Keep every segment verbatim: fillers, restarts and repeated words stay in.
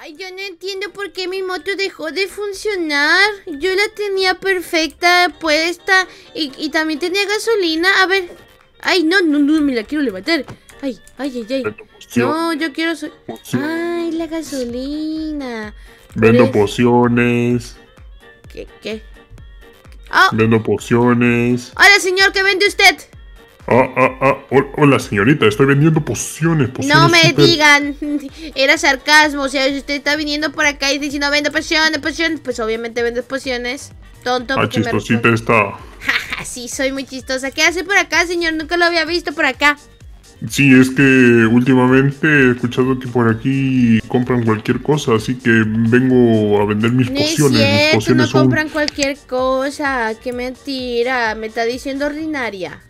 Ay, yo no entiendo por qué mi moto dejó de funcionar. Yo la tenía perfecta, puesta. Y, y también tenía gasolina. A ver. Ay, no, no, no, me la quiero levantar. Ay, ay, ay, ay. No, yo quiero... So ay, la gasolina. Vendo es... pociones. ¿Qué? ¿Qué? Oh. Vendo pociones. Hola, señor, ¿qué vende usted? Ah, ah, ah, hola señorita, estoy vendiendo pociones, pociones. No me super... digan, era sarcasmo, o sea, si usted está viniendo por acá y diciendo vendo pociones, pociones, pues obviamente vendes pociones, tonto. Ah, chistosita está. Sí, soy muy chistosa. ¿Qué hace por acá, señor? Nunca lo había visto por acá. Sí, es que últimamente he escuchado que por aquí compran cualquier cosa, así que vengo a vender mis no pociones. Es cierto, mis pociones no son... compran cualquier cosa, qué mentira, me está diciendo ordinaria.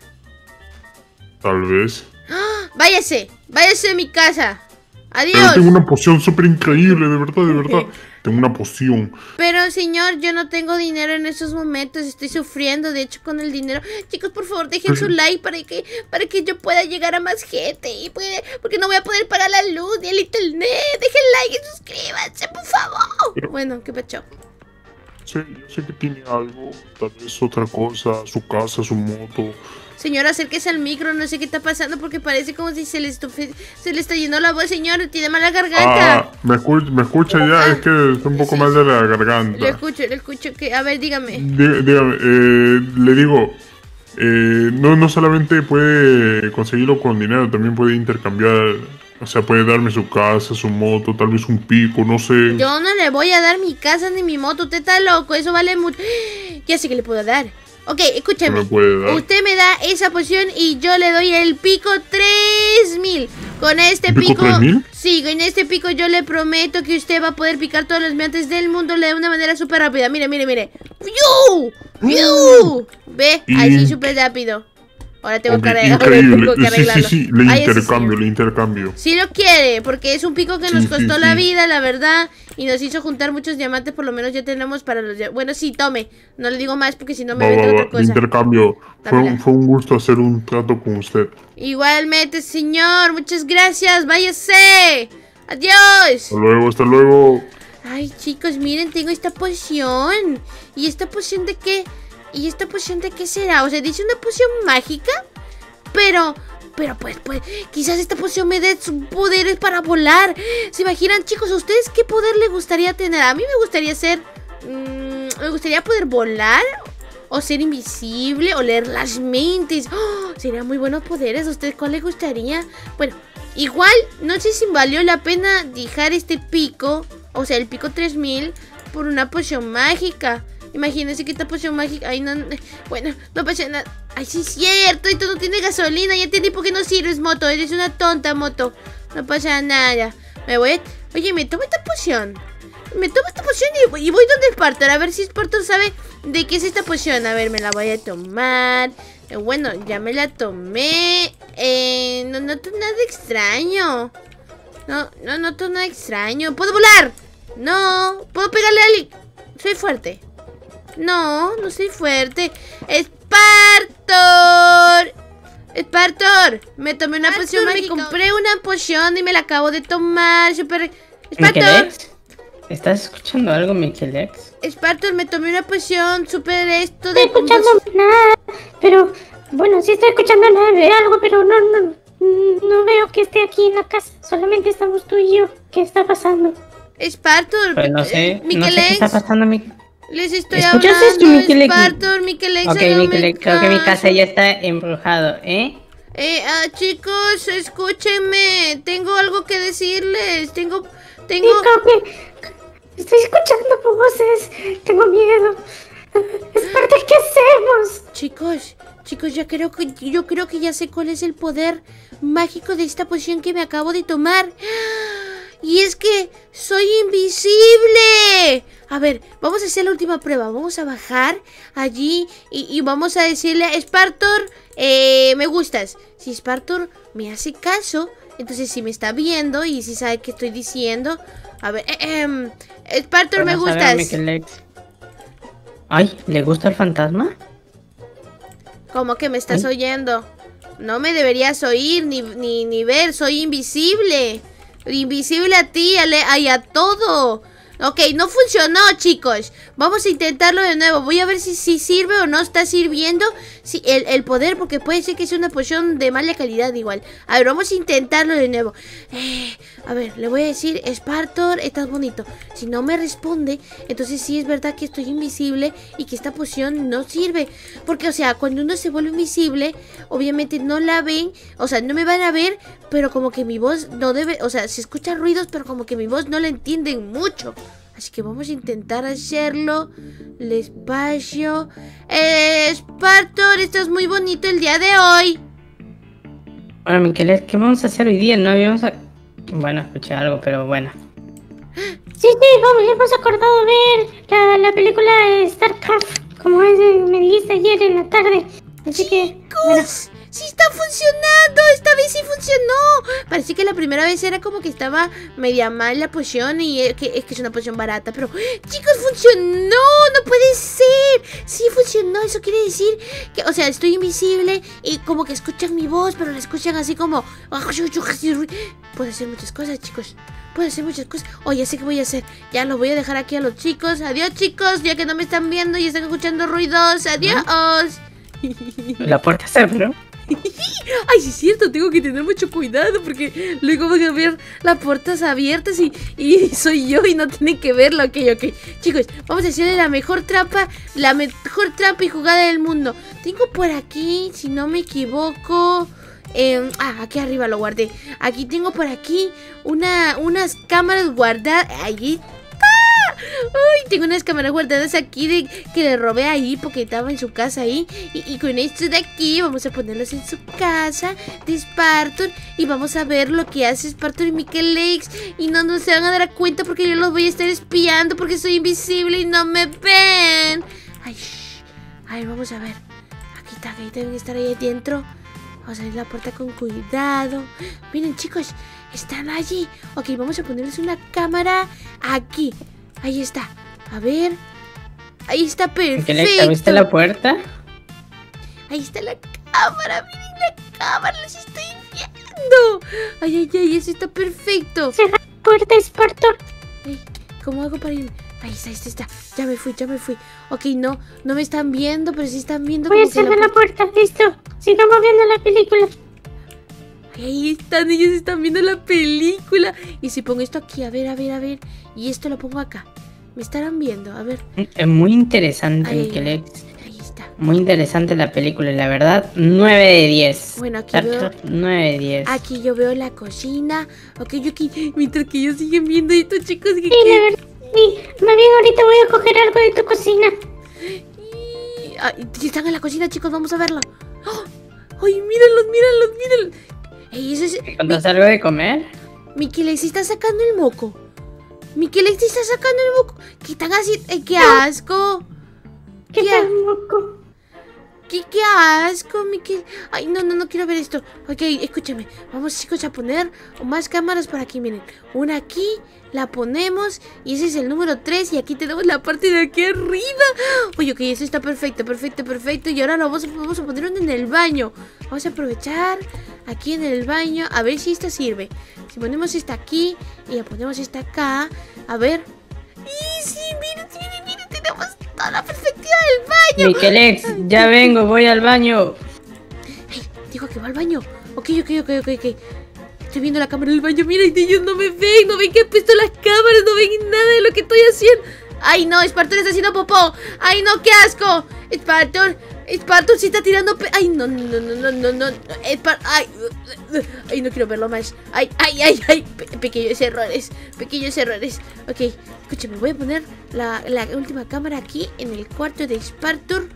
Tal vez. ¡Ah! Váyase, váyase de mi casa. Adiós. Pero tengo una poción súper increíble, de verdad, de verdad. Tengo una poción. Pero señor, yo no tengo dinero en estos momentos. Estoy sufriendo, de hecho, con el dinero. Chicos, por favor, dejen su like para que para que yo pueda llegar a más gente. Y puede, porque no voy a poder pagar la luz ni el internet. Dejen like y suscríbanse, por favor. Pero... bueno, qué pacho. Sí, yo sé que tiene algo, tal vez otra cosa, su casa, su moto. Señora, acérquese al micro, no sé qué está pasando porque parece como si se le, estufe, se le está yendo la voz, señor, tiene mala garganta. Ah, me, escucha, me escucha ya, ah, es que está un poco sí, mal de la garganta. Lo escucho, lo escucho, que, a ver, dígame. Dí, dígame, eh, le digo, eh, no, no solamente puede conseguirlo con dinero, también puede intercambiar... o sea, puede darme su casa, su moto, tal vez un pico, no sé. Yo no le voy a dar mi casa ni mi moto, usted está loco, eso vale mucho. Ya sé que le puedo dar. Ok, escúchame. Me usted me da esa poción y yo le doy el pico tres mil. Con este pico... ¿pico sí, con este pico yo le prometo que usted va a poder picar todos los diamantes del mundo de una manera súper rápida. Mire, mire, mire. ¡Piu! ¡Piu! ¿Ve? Y... así súper rápido. Ahora tengo, okay, que tengo que arreglarlo. Sí, sí, sí, le ay, intercambio, le intercambio. Sí lo quiere, porque es un pico que sí, nos costó sí, la sí. vida, la verdad. Y nos hizo juntar muchos diamantes, por lo menos ya tenemos para los... bueno, sí, tome. No le digo más porque si no me va, vende va, otra va. cosa. Intercambio. Fue un, fue un gusto hacer un trato con usted. Igualmente, señor. Muchas gracias. Váyase. Adiós. Hasta luego, hasta luego. Ay, chicos, miren, tengo esta poción. ¿Y esta poción de qué? ¿Y esta poción de qué será? O sea, dice una poción mágica, pero, pero pues, pues, quizás esta poción me dé poderes para volar. ¿Se imaginan, chicos? ¿A ustedes qué poder les gustaría tener? A mí me gustaría ser, mmm, me gustaría poder volar, o ser invisible, o leer las mentes. ¡Oh! Serían muy buenos poderes. ¿A ustedes cuál les gustaría? Bueno, igual, no sé si valió la pena dejar este pico, o sea, el pico tres mil, por una poción mágica. Imagínense que esta poción mágica... ay, no... bueno, no pasa nada. Ay, sí es cierto. Esto no tiene gasolina. Ya entendí por qué no sirves, moto. Eres una tonta, moto. No pasa nada. Me voy a... oye, me tomo esta poción. Me tomo esta poción y, y voy donde Spartor. A ver si Spartor sabe de qué es esta poción. A ver, me la voy a tomar. Eh, bueno, ya me la tomé. Eh, no noto nada extraño. No, no noto nada extraño. ¿Puedo volar? No. ¿Puedo pegarle al...? Soy fuerte. No, no soy fuerte. ¡Spartor! ¡Spartor! Me tomé una Spartor poción, me compré una poción y me la acabo de tomar. Super... ¡Spartor! ¿Estás escuchando algo, Miklex? Spartor, me tomé una poción super esto de... estoy escuchando nada, pero... bueno, sí estoy escuchando nada de algo, pero no, no, no veo que esté aquí en la casa. Solamente estamos tú y yo. ¿Qué está pasando? Spartor, pues no sé, no sé qué está pasando, Miklex. Les estoy hablando, Miklex. Spartor, Miklex. Ok, Miklex, creo que mi casa ya está embrujado, ¿eh? Eh, ah, chicos, escúchenme. Tengo algo que decirles. Tengo, tengo... Digo que estoy escuchando voces. Tengo miedo. Spartor, ¿qué hacemos? Chicos, chicos, ya creo que, yo creo que ya sé cuál es el poder mágico de esta poción que me acabo de tomar. Y es que soy invisible. A ver, vamos a hacer la última prueba. Vamos a bajar allí y, y vamos a decirle a Spartor, eh, me gustas. Si Spartor me hace caso, entonces si me está viendo y si sabe qué estoy diciendo. A ver, eh, eh, Spartor, me gustas. Ay, ¿le gusta el fantasma? ¿Cómo que me estás Ay. oyendo? No me deberías oír ni, ni, ni ver, soy invisible. Invisible a ti y a todo. Ok, no funcionó, chicos. Vamos a intentarlo de nuevo. Voy a ver si, si sirve o no está sirviendo si, el, el poder, porque puede ser que sea una poción de mala calidad igual. A ver, vamos a intentarlo de nuevo. eh, A ver, le voy a decir: Spartor, estás bonito. Si no me responde, entonces sí es verdad que estoy invisible y que esta poción no sirve. Porque, o sea, cuando uno se vuelve invisible, obviamente no la ven. O sea, no me van a ver, pero como que mi voz no debe, o sea, se escuchan ruidos, pero como que mi voz no la entienden mucho. Así que vamos a intentar hacerlo despacio. Eh, Spartor, estás muy bonito el día de hoy. Bueno, Miklex, ¿qué vamos a hacer hoy día? No habíamos... A... Bueno, escuché algo, pero bueno. Sí, sí, vamos, hemos acordado ver la, la película StarCraft, como es, me dijiste ayer en la tarde. Así ¡Chicos! que... Bueno. ¡Sí está funcionando! ¡Esta vez sí funcionó! Parece que la primera vez era como que estaba media mal la poción. Y es que, es que es una poción barata. Pero, chicos, funcionó. ¡No puede ser! Sí funcionó. Eso quiere decir que, o sea, estoy invisible y como que escuchan mi voz, pero la escuchan así como... Puedo hacer muchas cosas, chicos. Puedo hacer muchas cosas. Oh, ya sé qué voy a hacer. Ya los voy a dejar aquí a los chicos. Adiós, chicos. Ya que no me están viendo y están escuchando ruidos. Adiós. La puerta se abrió. Ay, sí es cierto, tengo que tener mucho cuidado porque luego voy a ver las puertas abiertas y, y soy yo y no tienen que verlo. Ok, ok, chicos, vamos a hacerle la mejor trampa, la mejor trampa y jugada del mundo. Tengo por aquí, si no me equivoco, eh, ah, aquí arriba lo guardé. Aquí tengo por aquí una, unas cámaras guardadas. Allí. Uy, tengo unas cámaras guardadas aquí de, que le robé a Hippo, que estaba en su casa ahí. Y, y con esto de aquí vamos a ponerlos en su casa de Spartor. Y vamos a ver lo que hace Spartor y Miklex. Y no, no se van a dar cuenta porque yo los voy a estar espiando porque soy invisible y no me ven. Ay, shh. Ay, vamos a ver. Aquí está, que ahí también estar ahí adentro. Vamos a abrir la puerta con cuidado. Miren, chicos, están allí. Ok, vamos a ponerles una cámara aquí. Ahí está, a ver. Ahí está, perfecto. ¿Viste la puerta? Ahí está la cámara, miren la cámara, los estoy viendo. Ay, ay, ay, eso está perfecto. Cerra la puerta, Spartor. Ay, ¿cómo hago para irme? Ahí está, ahí está, está, ya me fui, ya me fui. Ok, no, no me están viendo, pero sí están viendo. Voy a cerrar la puerta, listo. Sigamos viendo la película. Ahí están, ellos están viendo la película. Y si pongo esto aquí, a ver, a ver, a ver. Y esto lo pongo acá. Me estarán viendo, a ver. Es muy interesante, ahí, Miklex. Ahí está. Muy interesante la película, la verdad. nueve de diez. Bueno, aquí veo... nueve de diez. Aquí yo veo la cocina. Ok, yo aquí... Mientras que ellos siguen viendo esto, chicos. Sí, que... la verdad. Sí, más bien ahorita voy a coger algo de tu cocina. Y... Ah, están en la cocina, chicos. Vamos a verlo. ¡Oh! Ay, mírenlos, mírenlos, mírenlos. Ey, eso es... ¿Cuándo salgo de comer? Miklex está sacando el moco. Miklex está sacando el moco. ¿Qué tan así? Eh, ¡Qué asco! ¿Qué, ¿Qué, a... moco? ¿Qué, qué asco, Miklex? Ay, no, no, no quiero ver esto. Ok, escúchame. Vamos, chicos, a poner más cámaras por aquí, miren. Una aquí, la ponemos. Y ese es el número tres. Y aquí tenemos la parte de aquí arriba. Oye, ok, eso está perfecto, perfecto, perfecto. Y ahora lo vamos, vamos a poner en el baño. Vamos a aprovechar aquí en el baño. A ver si esta sirve. Si ponemos esta aquí y la ponemos esta acá. A ver. ¡Y sí! ¡Miren, miren, miren! ¡Tenemos toda la perfección del baño! Miklex, ya vengo, voy al baño. Ay, dijo que va al baño. Ok, ok, ok, ok, ok. Estoy viendo la cámara del baño. Mira, ellos no me ven. No ven que he puesto las cámaras. No ven nada de lo que estoy haciendo. ¡Ay, no! Spartor está haciendo popó. ¡Ay, no! ¡Qué asco! Spartor... Spartor se está tirando pe... Ay, no, no, no, no, no, no, Spartor... Ay, ay, no quiero verlo más. Ay, ay, ay, ay, Pe pequeños errores, pequeños errores. Ok, escúchame, voy a poner la, la última cámara aquí en el cuarto de Spartor.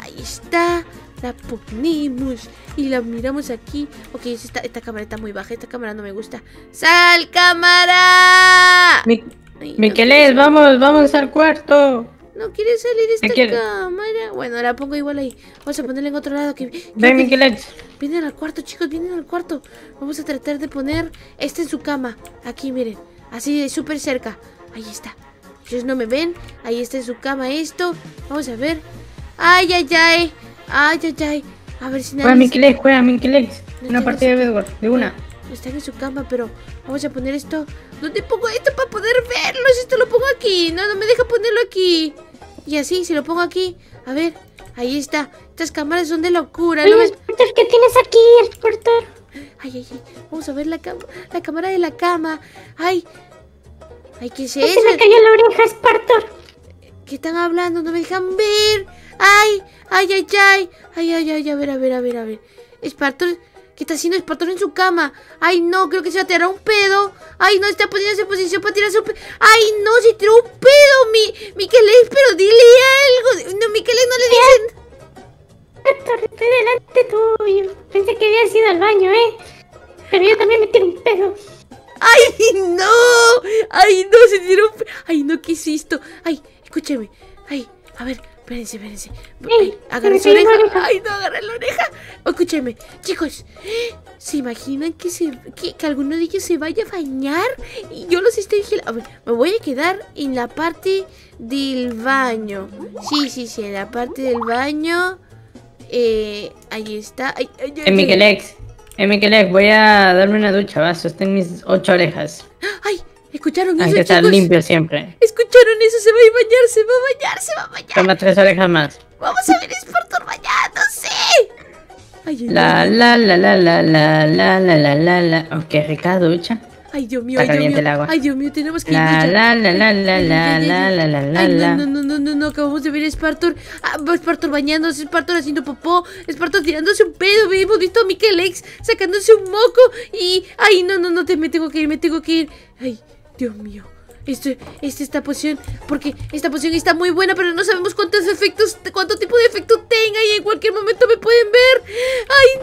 Ahí está, la ponemos y la miramos aquí. Ok, esta, esta cámara está muy baja, esta cámara no me gusta. ¡Sal, cámara! Mi ay, Miklex, no, vamos, vamos al cuarto. No quiere salir esta quiere? cámara. Bueno, la pongo igual ahí. Vamos a ponerla en otro lado. Que, que Ven, Miklex. Vienen al cuarto, chicos, vienen al cuarto. Vamos a tratar de poner este en su cama. Aquí, miren. Así de súper cerca. Ahí está. Ellos no me ven. Ahí está en su cama esto. Vamos a ver. Ay, ay, ay. Ay, ay, ay. A ver si nadie... Juega, Miklex, juega, Miklex. Una partida de béisbol. De una. Están en su cama, pero vamos a poner esto. ¿Dónde pongo esto para poder verlos? Esto lo pongo aquí. No, no me deja ponerlo aquí. Y así, si lo pongo aquí. A ver, ahí está. Estas cámaras son de locura. Oye, ¿no ves? ¿Qué tienes aquí, Spartor? Ay, ay, ay. Vamos a ver la, la cámara de la cama. Ay. Ay, ¿qué es eso? Se me cayó la oreja, Spartor. ¿Qué están hablando? No me dejan ver. Ay, ay, ay, ay. Ay, ay, ay. A ver, a ver, a ver, a ver. Spartor... ¿Qué está haciendo Spartor en su cama? Ay, no, creo que se va a tirar un pedo. Ay, no, está poniéndose en posición para tirarse un pedo. Ay, no, se tiró un pedo, mi Miklex, pero dile algo. No, Miklex, no le dicen. Spartor, estoy delante tuyo. Pensé que había sido al baño, ¿eh? Pero yo también me tiré un pedo. Ay, no. Ay, no, se tiró un pedo. Ay, no, ¿qué es esto? Ay, escúcheme. Ay, a ver. Espérense, espérense. Ay, agarré su oreja. Ay, no, agarré la oreja. Escúchame, chicos. ¿Se imaginan que, se, que, que alguno de ellos se vaya a bañar? Y yo los estoy vigilando. A ver, me voy a quedar en la parte del baño. Sí, sí, sí, en la parte del baño. Eh, ahí está. Ay, ay, ay, en Miklex, en Miklex, voy a darme una ducha, va. Sostén mis ocho orejas. Ay. ¿Escucharon eso, que estar chicos? Limpio siempre. ¿Escucharon eso? Se va a bañar, se va a bañar, se va a bañar. Toma tres orejas más. Vamos a ver Spartor bañándose. Ay, la, la, la, la, la, la, la, la, la, la. Oh, qué rica ducha. Ay, Dios mío, ay, Dios mío. El agua. Ay, Dios mío, tenemos que ir. La, la, la, la, la, la, la, la, la, la, la. No, no, no, no, no, acabamos de ver Spartor. Ah, Spartor bañándose, Spartor haciendo popó, Spartor tirándose un pedo. Hemos visto a Miklex sacándose un moco y... Ay, no, no, no, te, me tengo que ir, me tengo que ir. Ay... Dios mío, esto, esta, esta poción, porque esta poción está muy buena, pero no sabemos cuántos efectos, cuánto tipo de efecto tenga y en cualquier momento me pueden ver. ¡Ay,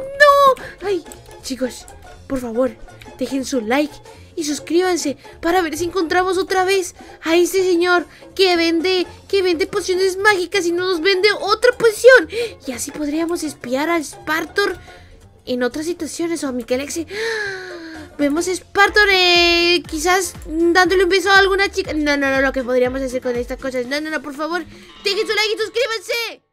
no! Ay, chicos, por favor, dejen su like y suscríbanse para ver si encontramos otra vez a este señor que vende, que vende pociones mágicas y no nos vende otra poción. Y así podríamos espiar a Spartor en otras situaciones o a Miklex. Vemos a Spartor eh, quizás dándole un beso a alguna chica. No, no, no, lo que podríamos hacer con estas cosas. No, no, no, por favor, dejen su like y suscríbanse.